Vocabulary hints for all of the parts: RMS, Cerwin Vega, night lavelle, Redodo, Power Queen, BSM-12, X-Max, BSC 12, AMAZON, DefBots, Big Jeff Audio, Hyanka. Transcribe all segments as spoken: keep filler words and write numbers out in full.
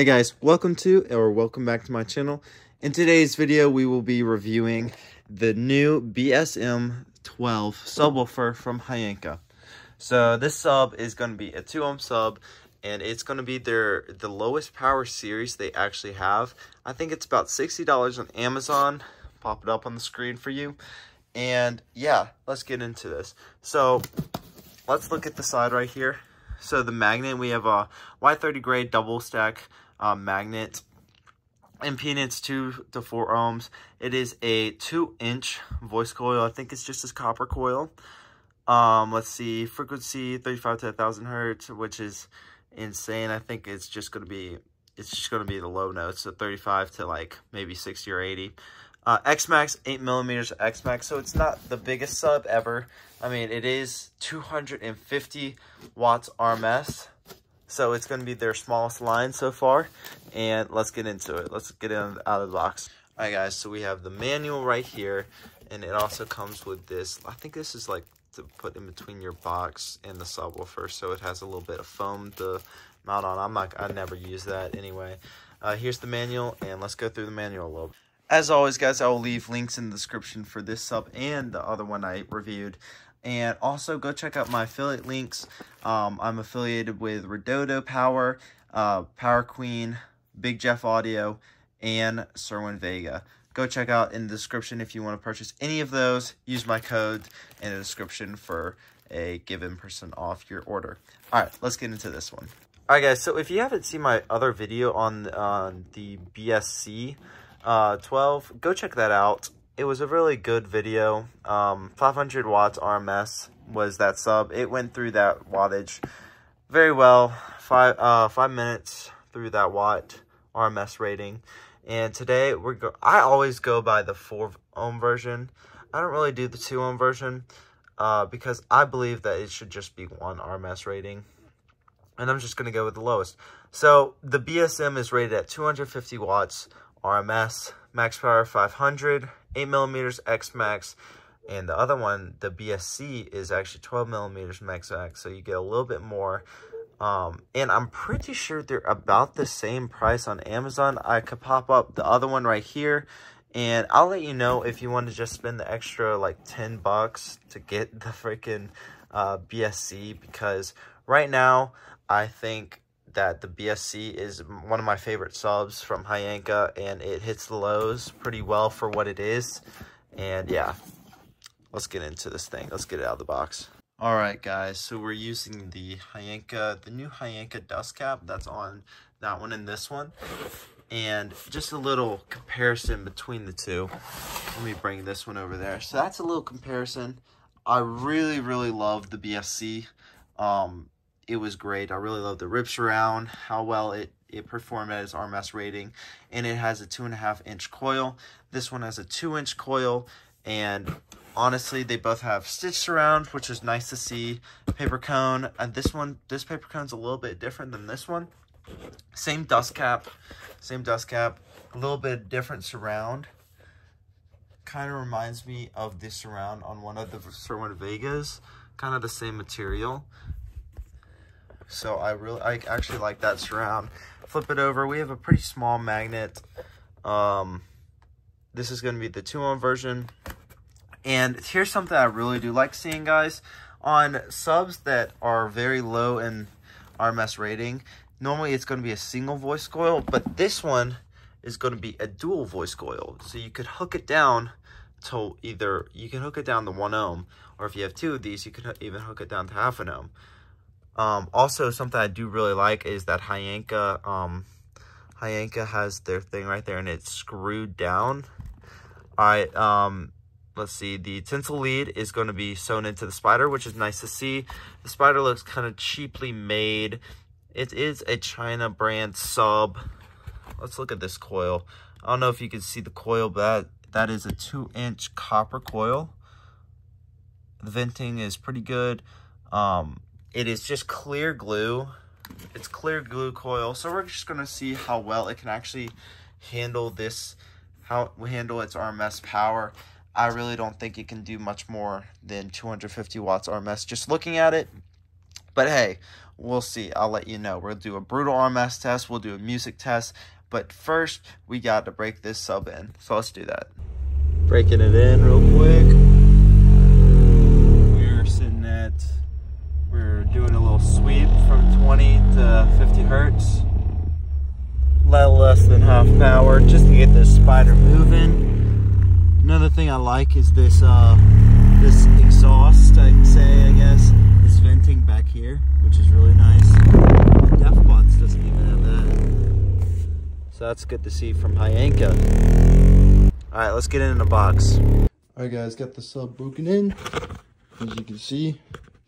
Hey guys, welcome to or welcome back to my channel. In today's video we will be reviewing the new B S M twelve subwoofer from Hyanka. So this sub is going to be a two ohm sub and it's going to be their the lowest power series they actually have. I think it's about sixty dollars on Amazon. Pop it up on the screen for you. And yeah, let's get into this. So let's look at the side right here. So the magnet, we have a Y thirty grade double stack uh, magnet. Impedance two to four ohms. It is a two inch voice coil. I think it's just this copper coil. Um, let's see, frequency thirty-five to one thousand hertz, which is insane. I think it's just going to be, it's just going to be the low notes. So thirty-five to like maybe sixty or eighty. Uh, X-Max, eight millimeters X-Max, so it's not the biggest sub ever. I mean, it is two hundred fifty watts R M S, so it's going to be their smallest line so far. And let's get into it. Let's get in, out of the box. All right, guys, so we have the manual right here, and it also comes with this. I think this is, like, to put in between your box and the subwoofer, so it has a little bit of foam to mount on. I'm not, I never use that anyway. Uh, here's the manual, and let's go through the manual a little bit. As always, guys, I will leave links in the description for this sub and the other one I reviewed. And also, go check out my affiliate links. Um, I'm affiliated with Redodo Power, uh, Power Queen, Big Jeff Audio, and Cerwin Vega. Go check out in the description if you want to purchase any of those. Use my code in the description for a given percent off your order. All right, let's get into this one. All right, guys, so if you haven't seen my other video on, on the B S C uh twelve, go check that out. It was a really good video. um five hundred watts R M S was that sub. It went through that wattage very well. Five uh five minutes through that watt R M S rating. And today we're go I always go by the four ohm version. I don't really do the two ohm version uh because I believe that it should just be one R M S rating, and I'm just going to go with the lowest. So the B S M is rated at two hundred fifty watts R M S, max power five hundred, eight millimeters X-Max, and the other one, the B S C, is actually twelve millimeters Max-Max, so you get a little bit more. Um, and I'm pretty sure they're about the same price on Amazon. I could pop up the other one right here, and I'll let you know if you want to just spend the extra, like, ten bucks to get the freaking uh, B S C, because right now, I think that the B S C is one of my favorite subs from Hyanka, and it hits the lows pretty well for what it is. And yeah, let's get into this thing. Let's get it out of the box. All right, guys, so we're using the Hyanka, the new Hyanka dust cap that's on that one and this one. And just a little comparison between the two. Let me bring this one over there. So that's a little comparison. I really, really love the B S C. Um, It was great. I really love the rips around, how well it, it performed at its R M S rating. And it has a two and a half inch coil. This one has a two inch coil. And honestly, they both have stitched around, which is nice to see. Paper cone. And this one, this paper cone's a little bit different than this one. Same dust cap, same dust cap, a little bit different surround. Kind of reminds me of this surround on one of the Cerwin Vegas, kind of the same material. So I really, I actually like that surround. Flip it over. We have a pretty small magnet. Um, this is going to be the two ohm version. And here's something I really do like seeing, guys, on subs that are very low in R M S rating. Normally it's going to be a single voice coil, but this one is going to be a dual voice coil. So you could hook it down to either, you can hook it down to one ohm, or if you have two of these, you can even hook it down to half an ohm. Um, also, something I do really like is that Hyanka, um, Hyanka has their thing right there, and it's screwed down. All right, um, let's see. The tinsel lead is going to be sewn into the spider, which is nice to see. The spider looks kind of cheaply made. It is a China brand sub. Let's look at this coil. I don't know if you can see the coil, but that, that is a two inch copper coil. The venting is pretty good. Um... It is just clear glue. It's clear glue coil. So we're just gonna see how well it can actually handle this, how it handle its R M S power. I really don't think it can do much more than two hundred fifty watts R M S. Just looking at it, But hey, we'll see. I'll let you know. We'll do a brutal R M S test. We'll do a music test. But first, we got to break this sub in. So let's do that. Breaking it in real quick. We're sitting at... We're doing a little sweep from twenty to fifty hertz. A little less than half power just to get this spider moving. Another thing I like is this... Uh, this exhaust, I'd say, I guess, is venting back here, which is really nice. The DefBots doesn't even have that. So that's good to see from Hyanka. Alright, let's get it in the box. Alright guys, got the sub broken in. As you can see,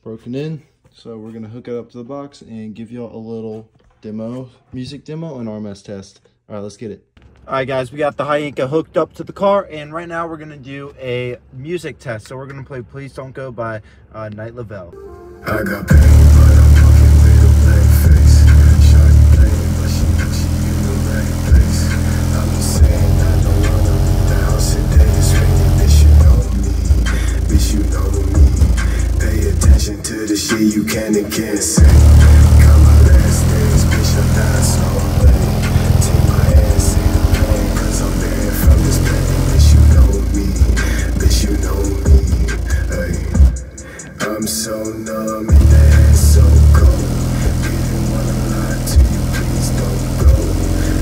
broken in. So we're going to hook it up to the box and give y'all a little demo, music demo and R M S test. Alright, let's get it. Alright guys, we got the Hyanka hooked up to the car, and right now we're going to do a music test. So we're going to play Please Don't Go by uh, Night Lavelle. I got pain, but I'm fucking with a black face. Shawty playing, but she puts you in the right place. I'm just saying I don't want to be down. Shit, they just waiting, bitch, you know me. Bitch, you know me. Pay attention to the shit you can and can't say. Got my last days, bitch, I died so late. Take my ass in the pain, cause I'm banned from this pain. Bitch, you know me. Bitch, you know me. Hey. I'm so numb and that ass so cold. Didn't wanna lie to you, please don't go.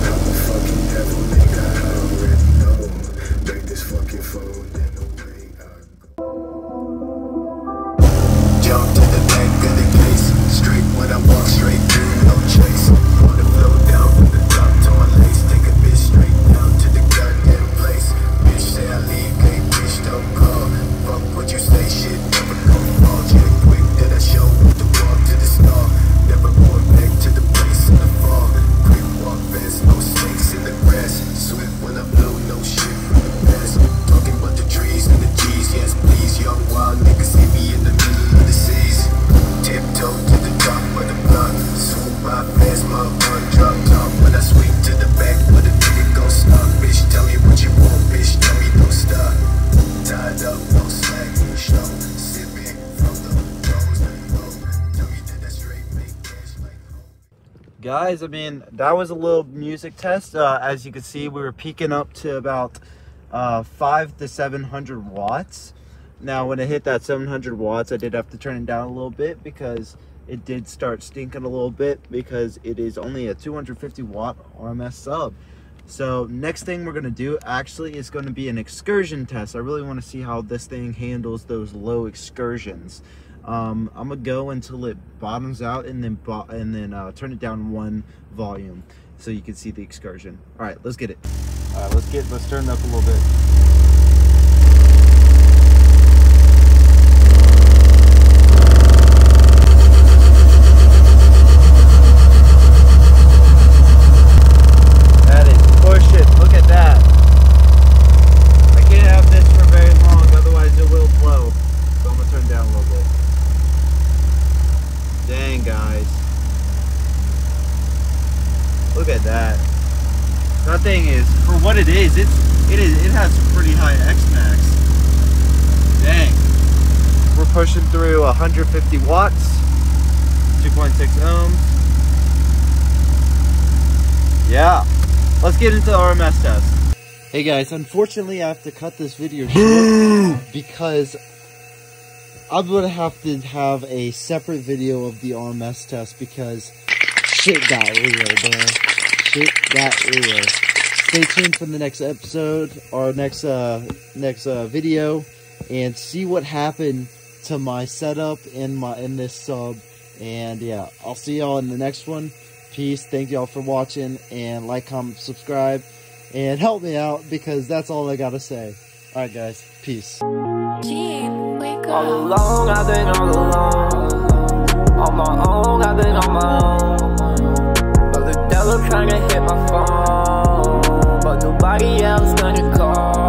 I'm a fucking devil, nigga, I already know. Break this fucking phone, then no way I go. Jumped in the back of the case. Straight when I walk straight through, no chase. Wanna flow down from the top to my lace. Take a bitch straight down to the goddamn place. Bitch say I leave, hey bitch don't call. Fuck what you say, shit never come. Show with the walk to the star. Never going back to the place in the fall. Quick walk fast, no snakes in the grass. Swift when I blow, no shit from the past. Talking about the trees and the G's, yes please. Young wild niggas see me in the middle of the seas. Tiptoe to the top of the block. Swoop my fast, my one drop top. When I swing to the back, but the nigga gon' stop. Bitch, tell me what you want, bitch, tell me don't stop. Tied up, no slack, no show. Sipping from the guys, I mean, that was a little music test. Uh, as you can see, we were peaking up to about uh, five to seven hundred watts. Now, when it hit that seven hundred watts, I did have to turn it down a little bit because it did start stinking a little bit because it is only a two hundred fifty watt R M S sub. So next thing we're going to do actually is going to be an excursion test. I really want to see how this thing handles those low excursions. Um, I'm gonna go until it bottoms out and then bo and then uh, turn it down one volume so you can see the excursion. All right, let's get it. All right, let's get let's turn it up a little bit. That is pushing. Look at that. I can't have this for very long, otherwise it will blow. So I'm gonna turn it down a little bit. Dang, guys. Look at that. That thing is, for what it is, it's, it, is, it has pretty high X max. Dang. We're pushing through one hundred fifty watts. two point six ohms. Yeah. Let's get into the R M S test. Hey, guys. Unfortunately, I have to cut this video short because... I'm gonna have to have a separate video of the R M S test because shit got real, bro. Shit got real. Stay tuned for the next episode, or next uh, next uh, video, and see what happened to my setup in my in this sub. And yeah, I'll see y'all in the next one. Peace. Thank y'all for watching, and like, comment, subscribe, and help me out because that's all I gotta say. All right, guys. Peace. All alone, I've been all alone. On my own, I've been on my own. But the devil trying to hit my phone. But nobody else gonna call.